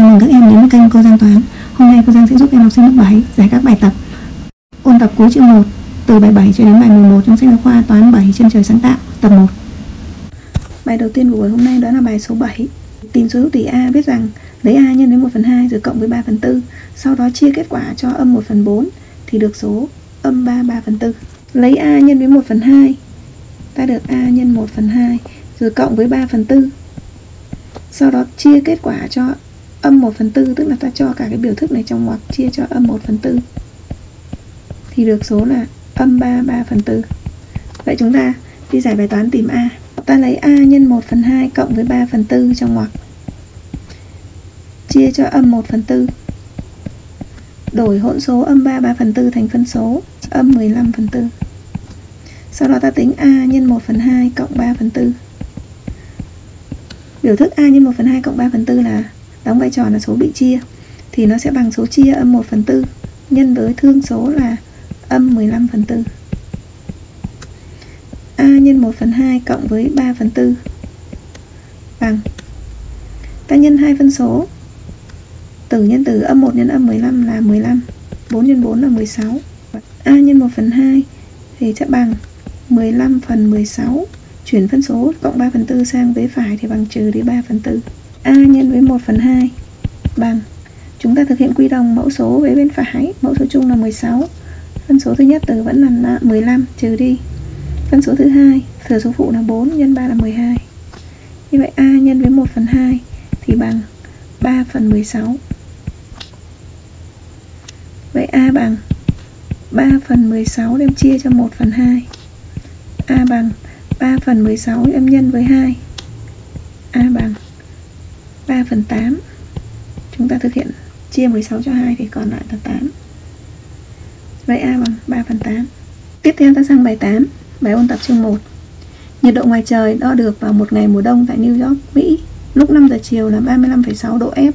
Chào mừng các em đến với kênh cô Giang Toán. Hôm nay cô Giang sẽ giúp em học sinh lớp 7 giải các bài tập ôn tập cuối chương 1 từ bài 7 cho đến bài 11 trong sách giáo khoa Toán 7 Chân Trời Sáng Tạo tập 1. Bài đầu tiên của buổi hôm nay đó là bài số 7. Tìm số hữu tỉ A, biết rằng lấy A nhân với 1/2 rồi cộng với 3/4. Sau đó chia kết quả cho âm 1/4 thì được số âm 3/4. Lấy A nhân với 1/2 ta được A nhân 1/2 rồi cộng với 3/4. Sau đó chia kết quả cho âm 1/4, tức là ta cho cả cái biểu thức này trong ngoặc chia cho âm 1/4 thì được số là âm 3/4. Vậy chúng ta đi giải bài toán tìm A. Ta lấy A nhân 1/2 cộng với 3/4 trong ngoặc chia cho âm 1/4. Đổi hỗn số âm 3/4 thành phân số âm 15/4. Sau đó ta tính A nhân 1/2 cộng 3/4. Biểu thức A nhân 1/2 cộng 3/4 là đóng vai trò là số bị chia, thì nó sẽ bằng số chia âm 1/4 nhân với thương số là âm 15/4. A nhân 1/2 cộng với 3/4 bằng ta nhân hai phân số tử nhân tử, âm 1 nhân âm 15 là 15, 4 nhân 4 là 16. A nhân 1/2 thì sẽ bằng 15/16, chuyển phân số cộng 3/4 sang vế phải thì bằng trừ đi 3/4. A nhân với 1/2 bằng, chúng ta thực hiện quy đồng mẫu số với bên phải, mẫu số chung là 16, phân số thứ nhất tử vẫn là 15 trừ đi phân số thứ hai, thừa số phụ là 4 nhân 3 là 12. Như vậy A nhân với 1/2 thì bằng 3/16. Vậy A bằng 3/16 đem chia cho 1/2. A bằng 3/16 đem nhân với 2. A bằng 3/8. Chúng ta thực hiện chia 16 cho 2 thì còn lại là 8. Vậy A bằng 3/8. Tiếp theo ta sang bài 8, bài ôn tập chương 1. Nhiệt độ ngoài trời đo được vào một ngày mùa đông tại New York, Mỹ. Lúc 5 giờ chiều là 35,6 độ F.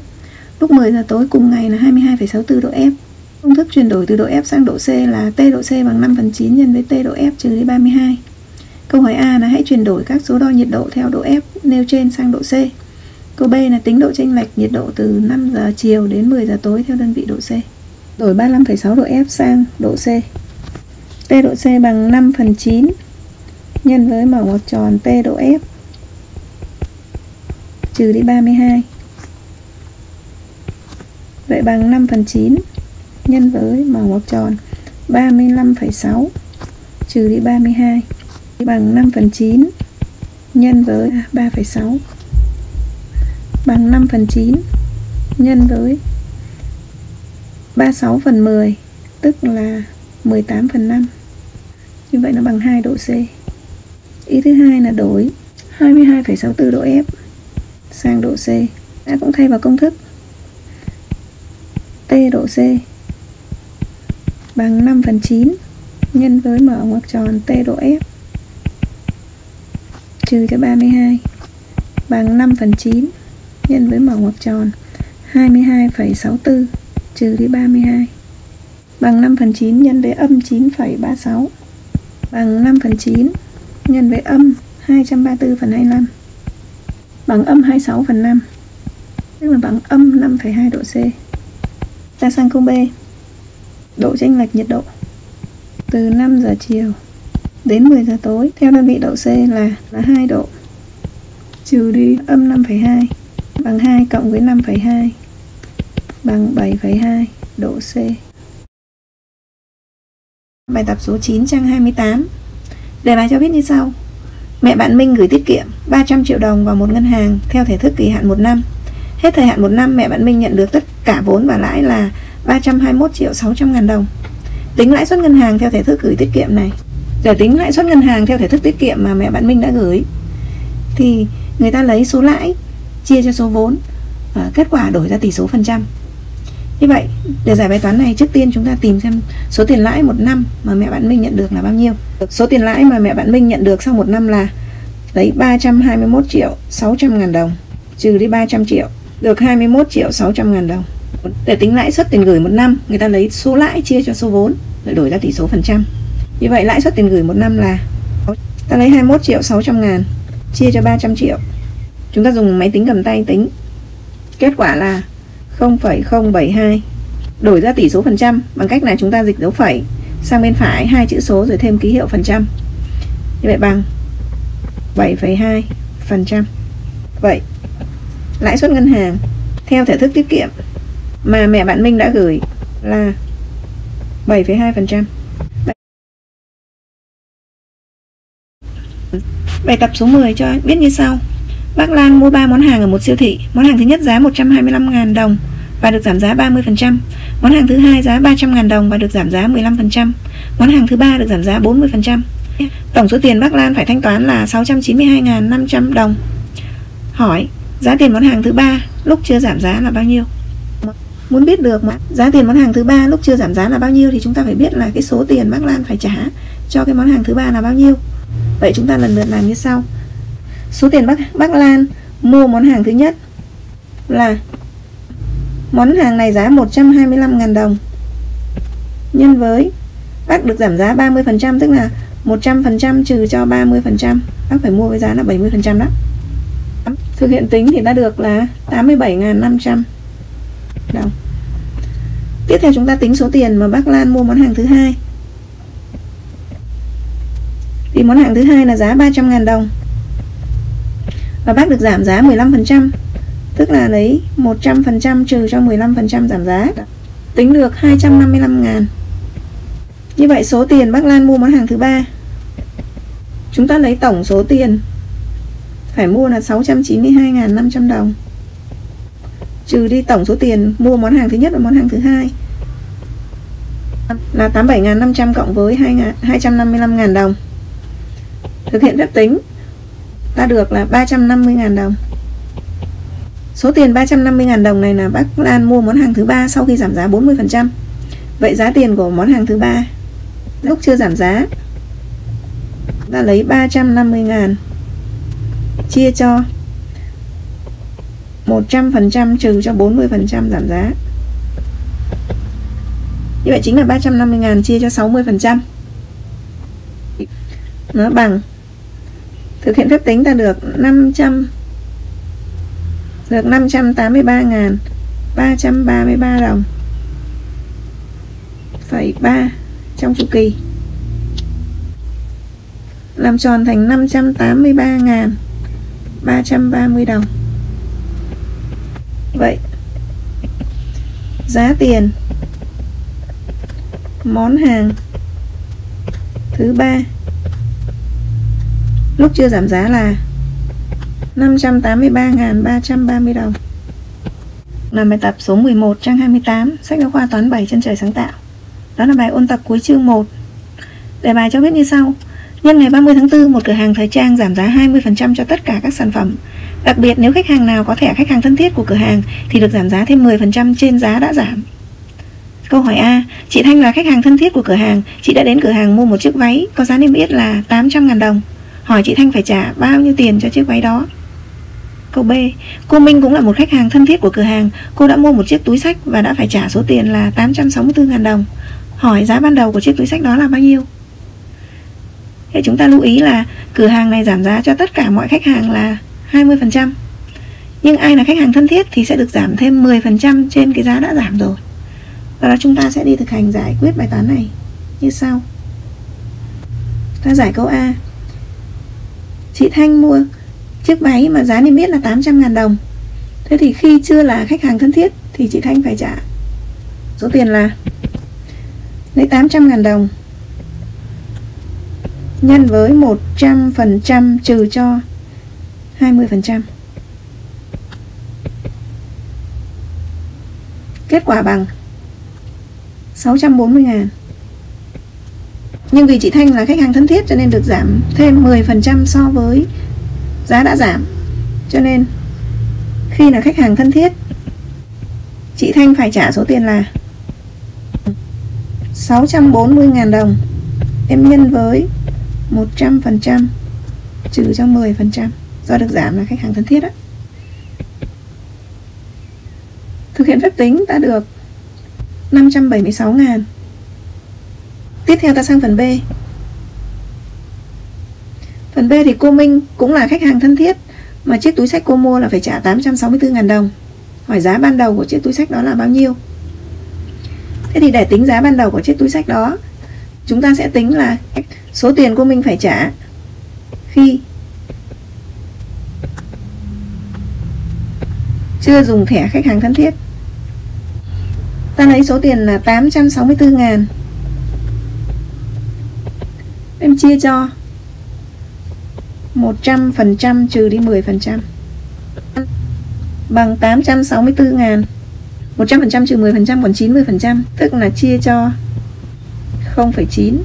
Lúc 10 giờ tối cùng ngày là 22,64 độ F. Công thức chuyển đổi từ độ F sang độ C là T độ C bằng 5/9 nhân với T độ F trừ đi 32. Câu hỏi A là hãy chuyển đổi các số đo nhiệt độ theo độ F nêu trên sang độ C. Câu B là tính độ chênh lệch nhiệt độ từ 5 giờ chiều đến 10 giờ tối theo đơn vị độ C. Đổi 35,6 độ F sang độ C. T độ C bằng 5/9 nhân với mở ngoặc tròn T độ F trừ đi 32. Vậy bằng 5/9 nhân với mở ngoặc tròn 35,6 trừ đi 32 bằng 5/9 nhân với 3,6 bằng 5/9 nhân với 36/10, tức là 18/5. Như vậy nó bằng 2 độ C. Ý thứ hai là đổi 22,64 độ F sang độ C. Đã cũng thay vào công thức T độ C bằng 5/9 nhân với mở ngoặc tròn T độ F trừ cho 32 bằng 5/9 nhân với mở ngoặc tròn 22,64 trừ đi 32 bằng 5/9 nhân với âm 9,36 bằng 5/9 nhân với âm 234/25 bằng âm 26/5, tức là bằng âm 5,2 độ C. Ta sang câu B, độ chênh lệch nhiệt độ từ 5 giờ chiều đến 10 giờ tối theo đơn vị độ C là 2 độ trừ đi âm 5,2 bằng 2 cộng với 5,2 bằng 7,2 độ C. Bài tập số 9 trang 28. Đề bài cho biết như sau. Mẹ bạn Minh gửi tiết kiệm 300 triệu đồng vào một ngân hàng theo thể thức kỳ hạn 1 năm. Hết thời hạn 1 năm, mẹ bạn Minh nhận được tất cả vốn và lãi là 321.600.000 đồng. Tính lãi suất ngân hàng theo thể thức gửi tiết kiệm này. Để tính lãi suất ngân hàng theo thể thức tiết kiệm mà mẹ bạn Minh đã gửi thì người ta lấy số lãi chia cho số vốn và kết quả đổi ra tỷ số phần trăm. Như vậy để giải bài toán này, trước tiên chúng ta tìm xem số tiền lãi 1 năm mà mẹ bạn Minh nhận được là bao nhiêu. Số tiền lãi mà mẹ bạn Minh nhận được sau 1 năm là lấy 321.600.000 đồng trừ đi 300 triệu được 21.600.000 đồng. Để tính lãi suất tiền gửi 1 năm, người ta lấy số lãi chia cho số vốn rồi đổi ra tỷ số phần trăm. Như vậy lãi suất tiền gửi 1 năm là ta lấy 21.600.000 chia cho 300 triệu. Chúng ta dùng máy tính cầm tay tính. Kết quả là 0,072. Đổi ra tỷ số phần trăm bằng cách là chúng ta dịch dấu phẩy sang bên phải hai chữ số rồi thêm ký hiệu phần trăm. Như vậy bằng 7,2%. Vậy lãi suất ngân hàng theo thể thức tiết kiệm mà mẹ bạn Minh đã gửi là 7,2%. Bài tập số 10 cho biết như sau. Bác Lan mua 3 món hàng ở một siêu thị. Món hàng thứ nhất giá 125.000 đồng và được giảm giá 30%. Món hàng thứ hai giá 300.000 đồng và được giảm giá 15%. Món hàng thứ ba được giảm giá 40%. Tổng số tiền bác Lan phải thanh toán là 692.500 đồng. Hỏi giá tiền món hàng thứ ba lúc chưa giảm giá là bao nhiêu? Muốn biết được giá tiền món hàng thứ ba lúc chưa giảm giá là bao nhiêu thì chúng ta phải biết là cái số tiền bác Lan phải trả cho cái món hàng thứ ba là bao nhiêu. Vậy chúng ta lần lượt làm như sau. Số tiền bác Lan mua món hàng thứ nhất là món hàng này giá 125.000 đồng nhân với bác được giảm giá 30%, tức là 100% trừ cho 30%. Bác phải mua với giá là 70% đó. Thực hiện tính thì ta được là 87.500 đồng. Tiếp theo chúng ta tính số tiền mà bác Lan mua món hàng thứ hai. Thì món hàng thứ hai là giá 300.000 đồng và bác được giảm giá 15%, tức là lấy 100% trừ cho 15% giảm giá, tính được 255.000. Như vậy số tiền bác Lan mua món hàng thứ ba, chúng ta lấy tổng số tiền phải mua là 692.500 đồng trừ đi tổng số tiền mua món hàng thứ nhất và món hàng thứ hai là 87.500 cộng với 255.000 đồng. Thực hiện phép tính ta được là 350.000 đồng. Số tiền 350.000 đồng này là bác Lan mua món hàng thứ ba sau khi giảm giá 40%. Vậy giá tiền của món hàng thứ ba lúc chưa giảm giá, ta lấy 350.000 chia cho 100% trừ cho 40% giảm giá. Như vậy chính là 350.000 chia cho 60%. Nó bằng, thực hiện phép tính ta được 583.333 đồng phẩy 3 trong chu kỳ, làm tròn thành 583.330 đồng. Vậy giá tiền món hàng thứ ba lúc chưa giảm giá là 583.330 đồng. Làm bài tập số 11 trang 28 sách giáo khoa toán 7 chân trời sáng tạo. Đó là bài ôn tập cuối chương 1. Đề bài cho biết như sau. Nhân ngày 30 tháng 4, một cửa hàng thời trang giảm giá 20% cho tất cả các sản phẩm. Đặc biệt nếu khách hàng nào có thẻ khách hàng thân thiết của cửa hàng thì được giảm giá thêm 10% trên giá đã giảm. Câu hỏi A. Chị Thanh là khách hàng thân thiết của cửa hàng. Chị đã đến cửa hàng mua một chiếc váy có giá niêm yết là 800.000 đồng. Hỏi chị Thanh phải trả bao nhiêu tiền cho chiếc váy đó? Câu B. Cô Minh cũng là một khách hàng thân thiết của cửa hàng. Cô đã mua một chiếc túi xách và đã phải trả số tiền là 864.000 đồng. Hỏi giá ban đầu của chiếc túi xách đó là bao nhiêu? Thế chúng ta lưu ý là cửa hàng này giảm giá cho tất cả mọi khách hàng là 20%. Nhưng ai là khách hàng thân thiết thì sẽ được giảm thêm 10% trên cái giá đã giảm rồi. Và đó chúng ta sẽ đi thực hành giải quyết bài toán này như sau. Ta giải câu A. Chị Thanh mua chiếc váy mà giá niêm yết là 800.000 đồng. Thế thì khi chưa là khách hàng thân thiết thì chị Thanh phải trả số tiền là lấy 800.000 đồng nhân với 100% trừ cho 20%. Kết quả bằng 640.000. Nhưng vì chị Thanh là khách hàng thân thiết cho nên được giảm thêm 10% so với giá đã giảm. Cho nên khi là khách hàng thân thiết, chị Thanh phải trả số tiền là 640.000 đồng em nhân với 100% trừ cho 10% do được giảm là khách hàng thân thiết đó. Thực hiện phép tính ta được 576.000. Tiếp theo ta sang phần B. Phần B thì cô Minh cũng là khách hàng thân thiết mà chiếc túi xách cô mua là phải trả 864.000 đồng. hỏi giá ban đầu của chiếc túi xách đó là bao nhiêu. Thế thì để tính giá ban đầu của chiếc túi xách đó, chúng ta sẽ tính là số tiền của mình phải trả khi chưa dùng thẻ khách hàng thân thiết. Ta lấy số tiền là 864.000, em chia cho 100% trừ đi 10% bằng 864.000. 100% trừ 10% còn 90%, tức là chia cho 0,9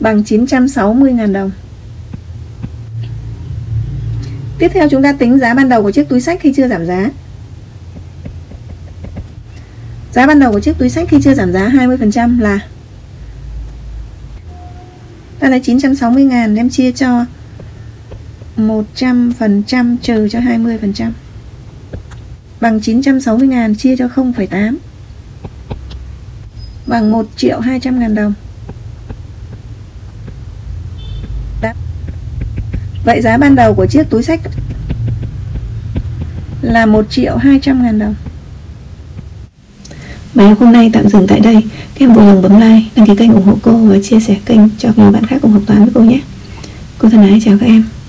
bằng 960.000 đồng. Tiếp theo chúng ta tính giá ban đầu của chiếc túi xách khi chưa giảm giá. Giá ban đầu của chiếc túi xách khi chưa giảm giá 20% là ta lấy 960.000 đem chia cho 100% trừ cho 20% bằng 960.000 chia cho 0,8 bằng 1.200.000 đồng. Vậy giá ban đầu của chiếc túi xách là 1.200.000 đồng. Bài học hôm nay tạm dừng tại đây. Các em vui lòng bấm like, đăng ký kênh ủng hộ cô và chia sẻ kênh cho nhiều bạn khác cùng học toán với cô nhé. Cô thân ái chào các em.